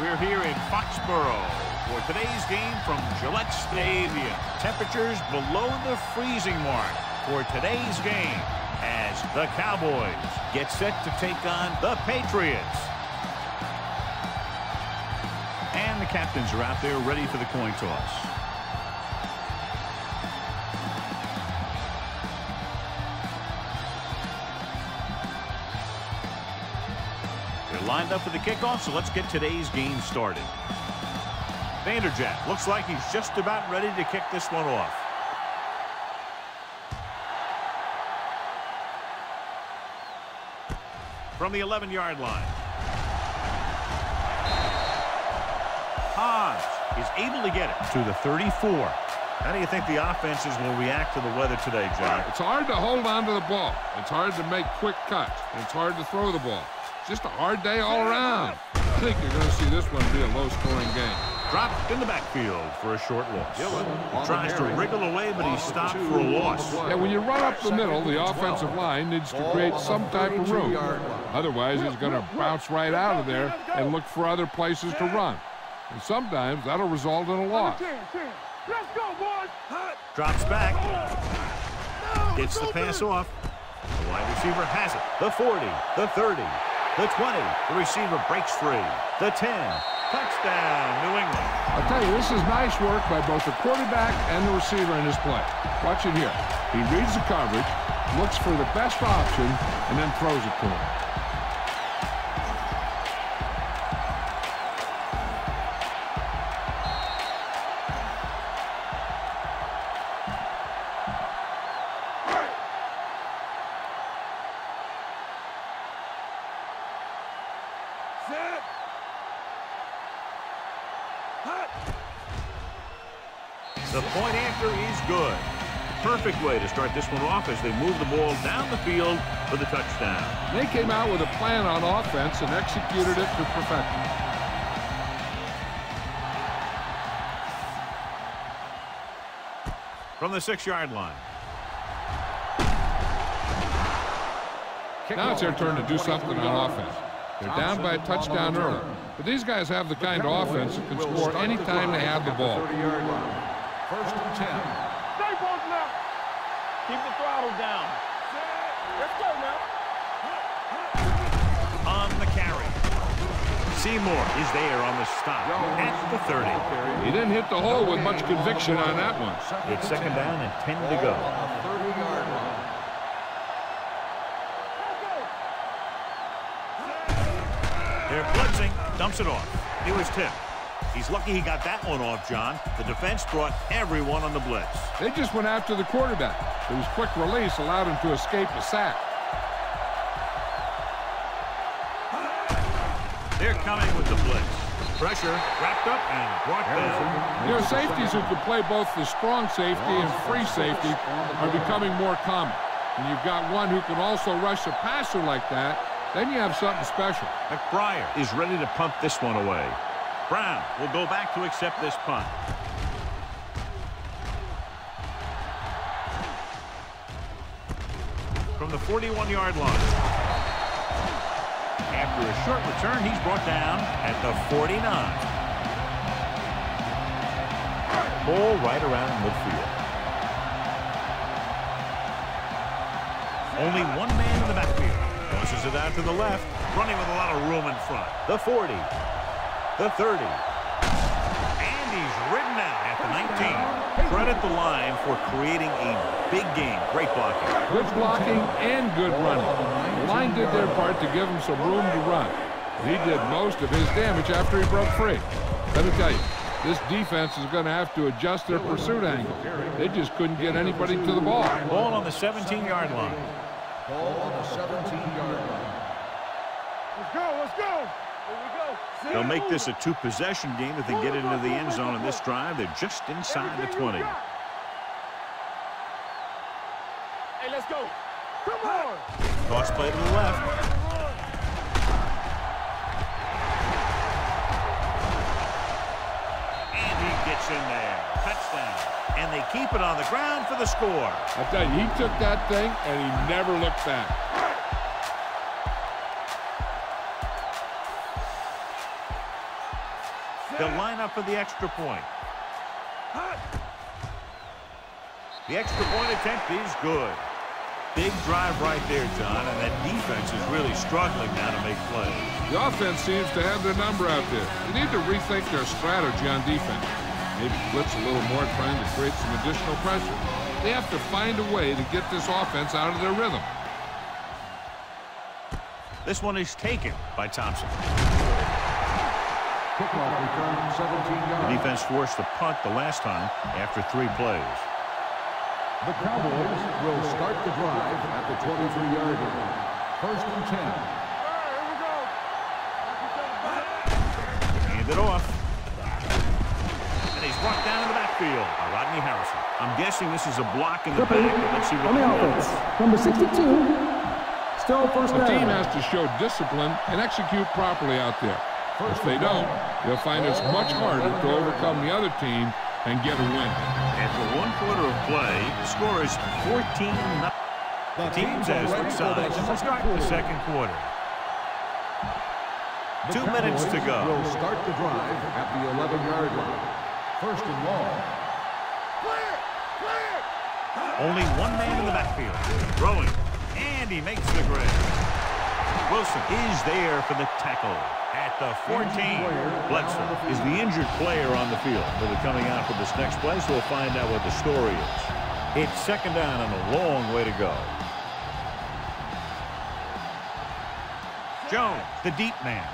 We're here in Foxborough for today's game from Gillette Stadium. Temperatures below the freezing mark for today's game as the Cowboys get set to take on the Patriots. And the captains are out there ready for the coin toss. Lined up for the kickoff, so let's get today's game started. Vanderjagt looks like he's just about ready to kick this one off. From the 11-yard line. Hodge is able to get it to the 34. How do you think the offenses will react to the weather today, John? It's hard to hold on to the ball. It's hard to make quick cuts. It's hard to throw the ball. Just a hard day all around. I think you're going to see this one be a low-scoring game. Dropped in the backfield for a short loss. He tries to wriggle away, but he's stopped for a loss. And when you run up the middle, the offensive line needs to create some type of room. Otherwise, he's going to bounce right out of there and look for other places to run. And sometimes that'll result in a loss. Let's go, boys! Drops back. Gets the pass off. The wide receiver has it. The 40, the 30. The 20, the receiver breaks free. The 10, touchdown, New England. I'll tell you, this is nice work by both the quarterback and the receiver in his play. Watch it here. He reads the coverage, looks for the best option, and then throws it to him. The point after is good. Perfect way to start this one off as they move the ball down the field for the touchdown. They came out with a plan on offense and executed it to perfection. From the 6-yard line. Now it's their turn to do something on offense. They're down by a touchdown early. But these guys have the kind of offense that can score any time they have the ball. First and 10. Stay both now. Keep the throttle down. Let's go now. On the carry. Seymour is there on the stop at the 30. He didn't hit the hole with much conviction on that one. It's second down and 10 to go. On the 30-yard line. They're blitzing. Dumps it off. He was tipped. He's lucky he got that one off, John. The defense brought everyone on the blitz. They just went after the quarterback. His quick release allowed him to escape the sack. They're coming with the blitz. Pressure wrapped up and brought down. There are safeties who can play both the strong safety and free safety are becoming more common. And you've got one who can also rush a passer like that, then you have something special. McFryer is ready to pump this one away. Brown will go back to accept this punt. From the 41-yard line. After a short return, he's brought down at the 49. Ball right around midfield. Only one man in the backfield. Tosses it out to the left, running with a lot of room in front. The 40. The 30. And he's ridden out at the 19. Credit the line for creating a big game. Great blocking. Good blocking and good running. The line did their part to give him some room to run. He did most of his damage after he broke free. Let me tell you, this defense is going to have to adjust their pursuit angle. They just couldn't get anybody to the ball. Ball on the 17-yard line. Ball on the 17-yard line. Let's go, let's go. They'll make this a two-possession game if they get into the end zone in this drive. They're just inside the 20. Hey, let's go. Come on. Toss play to the left. And he gets in there. Touchdown. And they keep it on the ground for the score. I tell you, he took that thing and he never looked back. They'll line up for the extra point. The extra point attempt is good. Big drive right there, John, and that defense is really struggling now to make plays. The offense seems to have their number out there. They need to rethink their strategy on defense. Maybe blitz a little more, trying to create some additional pressure. They have to find a way to get this offense out of their rhythm. This one is taken by Thompson. Kickoff return, 17 yards. The defense forced the punt the last time after 3 plays. The Cowboys will start the drive at the 23-yard line. First and 10. Hand it off. And he's walked down in the backfield by Rodney Harrison. I'm guessing this is a block in the back. Let's see what happens. Number 62. Still first down. The team has to show discipline and execute properly out there. If they don't, they'll find it's much harder to overcome the other team and get a win. After 1 quarter of play, the score is 14-0. The teams as we side start the second quarter. 2 minutes to go. Will start the drive at the 11-yard line. First and long. Clear! Clear! Only one man in the backfield. Throwing, and he makes the grab. Wilson is there for the tackle. At the 14, Bledsoe is the injured player on the field. They'll be coming out for this next play, so we'll find out what the story is. It's second down and a long way to go. Jones, the deep man.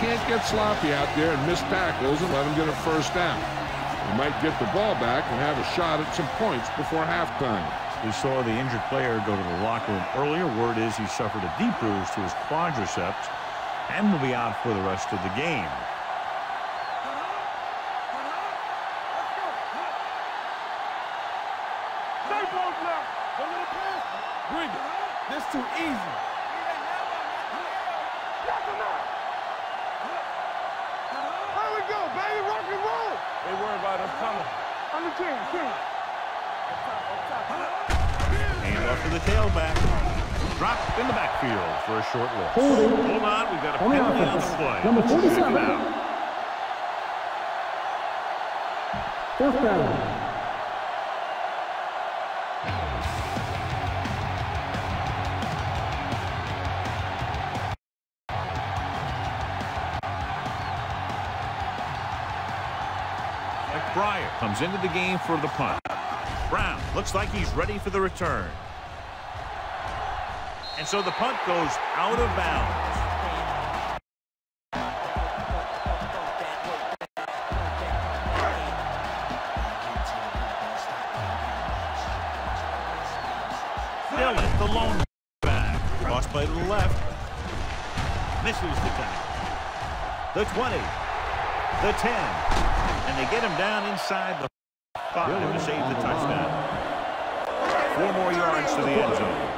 Can't get sloppy out there and miss tackles and let them get a first down. They might get the ball back and have a shot at some points before halftime. We saw the injured player go to the locker room earlier. Word is he suffered a deep bruise to his quadriceps and will be out for the rest of the game. Bring it. This is too easy. Hand off to the tailback. Dropped in the backfield for a short loss. Hold on, we've got a penalty on the play. Number 47. Fourth down. McFryer comes into the game for the punt. Brown looks like he's ready for the return. And so the punt goes out of bounds. Dillon, the lone back. Cross play to the left. Misses the tackle. The 20. The 10. And they get him down inside the 5 to save the touchdown. 4 more yards to the end zone.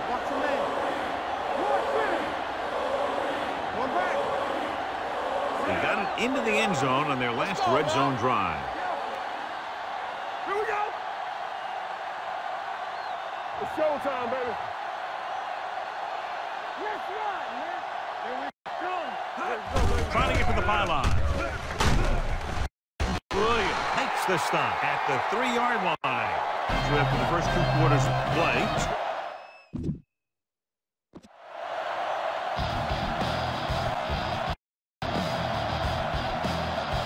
They got it into the end zone on their last red zone drive. Here we go. It's showtime, baby. Yes, man. Trying to get to the pylon. The stop at the 3-yard line. So after the first 2 quarters of play.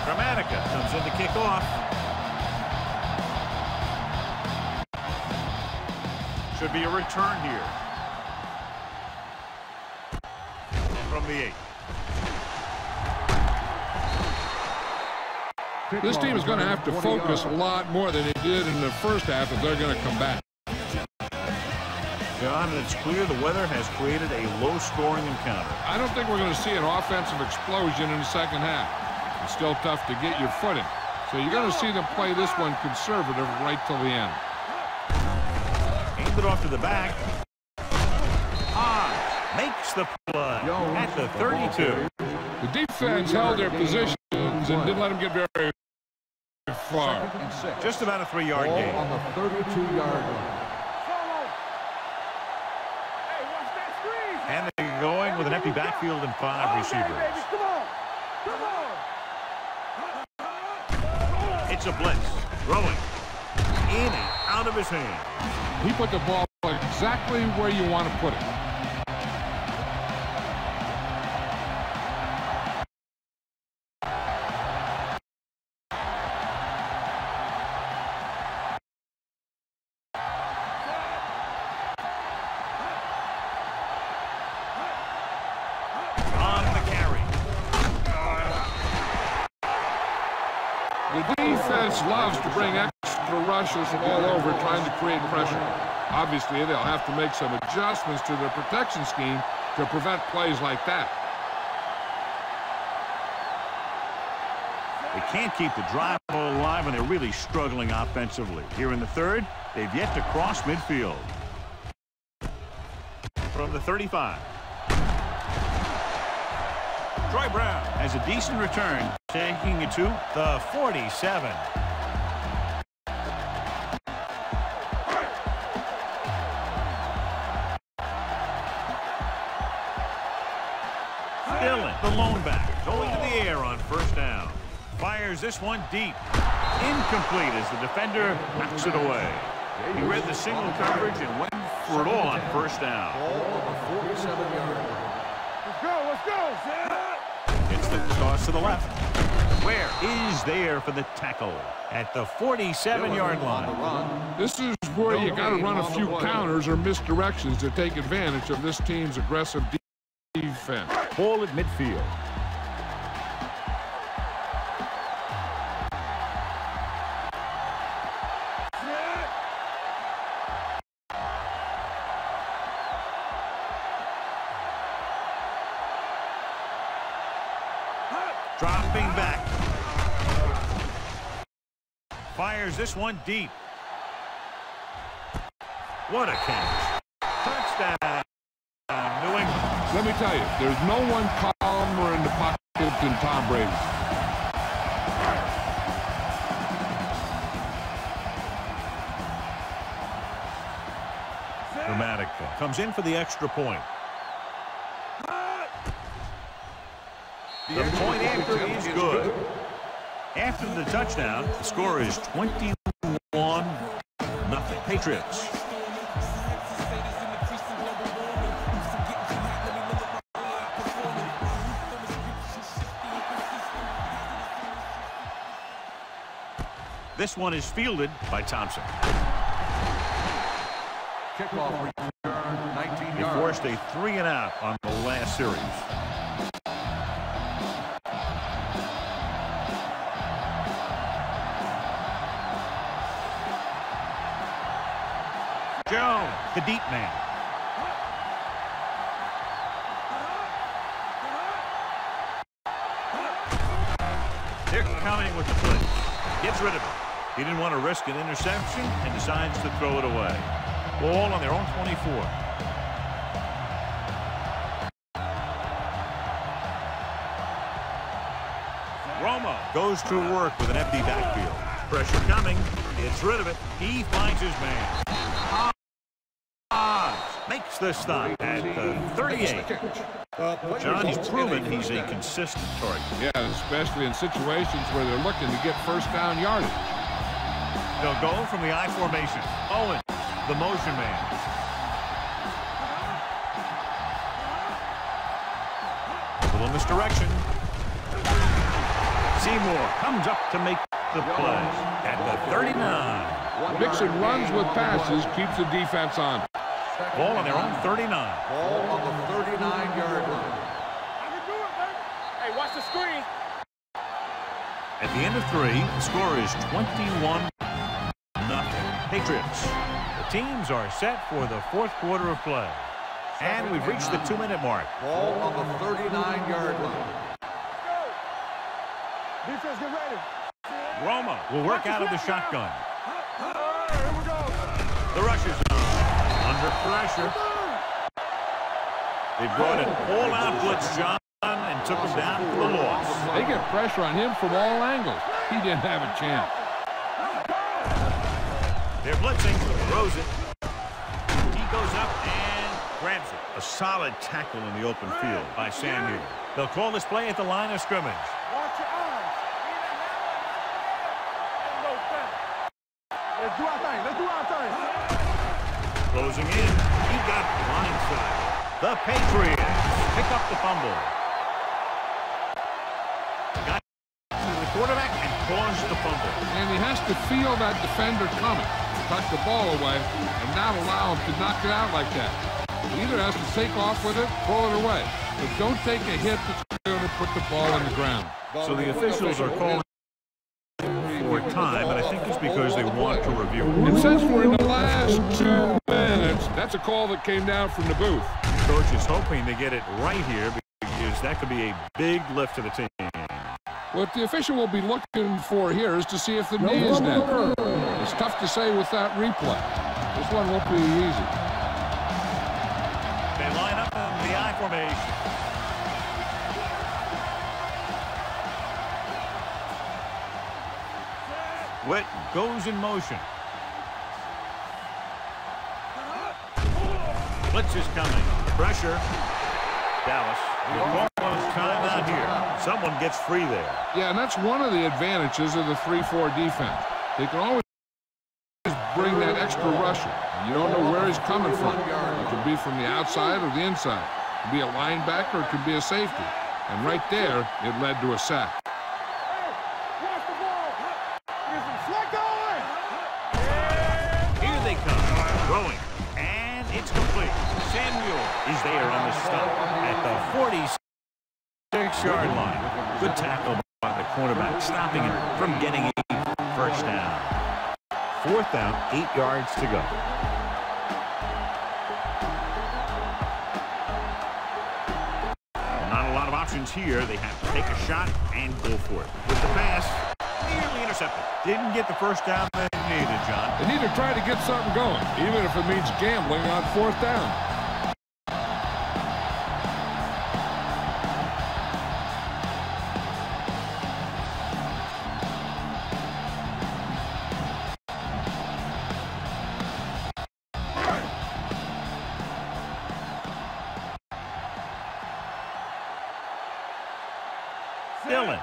Gramatica comes in to kick off. Should be a return here. And from the 8. This team is going to have to focus a lot more than they did in the first half if they're going to come back. John, and it's clear the weather has created a low-scoring encounter. I don't think we're going to see an offensive explosion in the second half. It's still tough to get your footing, so you're going to see them play this one conservative right till the end. Aimed it off to the back. Makes the play at the 32. The defense held their positions and didn't let them get very far. Just about a 3-yard game. On the 32-yard line. And they're going with an empty backfield and 5 receivers. It's a blitz. Throwing. In and out of his hand. He put the ball exactly where you want to put it. Loves to bring extra rushers from all over trying to create pressure. Obviously, they'll have to make some adjustments to their protection scheme to prevent plays like that. They can't keep the drive alive, and they're really struggling offensively. Here in the third, they've yet to cross midfield. From the 35. Troy Brown has a decent return, taking it to the 47. Dillon, the lone back, going to the air on first down. Fires this one deep. Incomplete as the defender knocks it away. He read the single coverage and went for it all on first down. Ball of the 47-yard line. Let's go, Sam! It's the toss to the left. Where is there for the tackle at the 47-yard line? This is where you got to run a few counters or misdirections to take advantage of this team's aggressive defense. Ball at midfield. Dropping back. Fires this one deep. What a catch. Touchdown, New England. Let me tell you, there's no one calmer in the pocket than Tom Brady. Dramatic. Comes in for the extra point. The point after is good. After the touchdown, the score is 21-0 Patriots. This one is fielded by Thompson. Kickoff return, 19 yards. They forced a 3-and-out on the last series. The deep man. They're coming with the blitz. Gets rid of it. He didn't want to risk an interception and decides to throw it away. Ball on their own 24. Romo goes to work with an empty backfield. Pressure coming. Gets rid of it. He finds his man. Makes the stop at the 38. John, he's proven he's a consistent target. Yeah, especially in situations where they're looking to get first down yardage. They'll go from the I formation. Owens, the motion man. A little misdirection. Seymour comes up to make the play at the 39. Mixon runs with passes, keeps the defense on. Ball on their own 39. Ball on the 39-yard line. I can do it, baby. Hey, watch the screen. At the end of 3, the score is 21-0 Patriots. The teams are set for the fourth quarter of play. And we've reached the 2-minute mark. Ball on the 39-yard line. Defense, get ready. Romo will work out of the shotgun. Here we go. The rush is under pressure. They brought an all-out blitz job and took him down for the loss. They get pressure on him from all angles. He didn't have a chance. They're blitzing. Throws it. He goes up and grabs it. A solid tackle in the open field by Samuel. They'll call this play at the line of scrimmage. Let's do our thing. Let's do our thing. Closing in. He got blindsided. The Patriots pick up the fumble. Got to the quarterback and caused the fumble. And he has to feel that defender coming. Tuck the ball away and not allow him to knock it out like that. He either has to take off with it, throw it away. But don't take a hit that's going to put the ball on the ground. So the officials are calling time, and I think it's because they want to review it. It says we're in the last 2 minutes. That's a call that came down from the booth. Coach is hoping to get it right here because that could be a big lift to the team. What the official will be looking for here is to see if the knee is down. It's tough to say with that replay. This one won't be easy. They line up in the I formation. Witt goes in motion. Blitz is coming. Pressure. Dallas. Time out here. Someone gets free there. Yeah, and that's one of the advantages of the 3-4 defense. They can always bring that extra rusher. You don't know where he's coming from. It could be from the outside or the inside. It could be a linebacker. It could be a safety. And right there, it led to a sack. He's there on the stop at the 46-yard line. Good tackle by the cornerback, stopping him from getting a first down. Fourth down, 8 yards to go. Not a lot of options here. They have to take a shot and go for it. With the pass, nearly intercepted. Didn't get the first down they needed, John. They need to try to get something going, even if it means gambling on fourth down.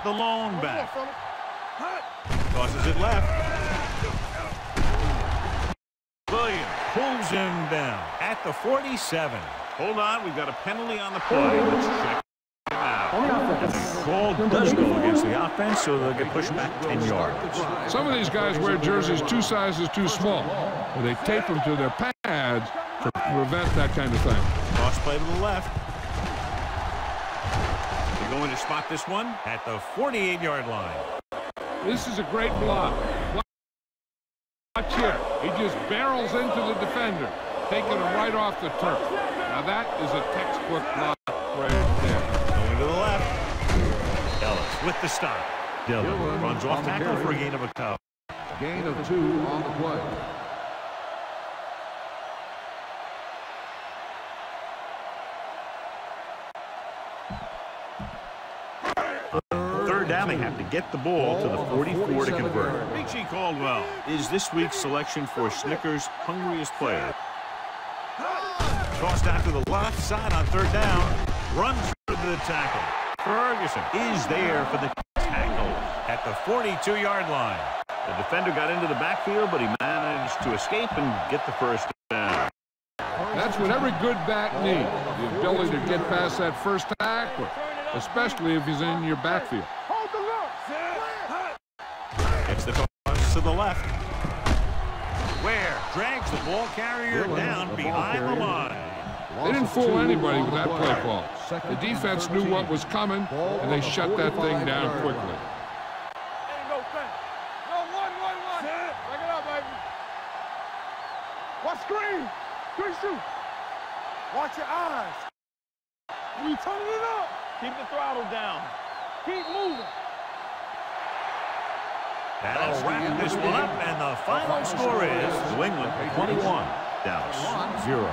The long back. Tosses it left. Williams pulls him down at the 47. Hold on, we've got a penalty on the play. Let's check it out. The ball does go against the offense, so they'll get pushed back 10 yards. Some of these guys wear jerseys 2 sizes too small. Well, they tape them to their pads to prevent that kind of thing. Cross play to the left. Going to spot this one at the 48-yard line. This is a great block. Watch here. He just barrels into the defender, taking him right off the turf. Now that is a textbook block right there. Going to the left. Ellis with the stop. Dillon runs off tackle for a gain of a count. Gain of 2 on the play. They have to get the ball to the 44 to convert. B.G. Caldwell is this week's selection for Snickers' hungriest player. Tossed out to the left side on third down. Runs to the tackle. Ferguson is there for the tackle at the 42-yard line. The defender got into the backfield, but he managed to escape and get the first down. That's what every good back needs, the ability to get past that first tackle, especially if he's in your backfield. Gets the toss to the left. Where drags the ball carrier down behind the line. They didn't fool anybody with that play call. The defense knew what was coming, and they shut that thing down quickly. lines. We turn it up. Keep the throttle down. Keep moving. That'll wrap this one up, and the final score is New England 21, Dallas 0.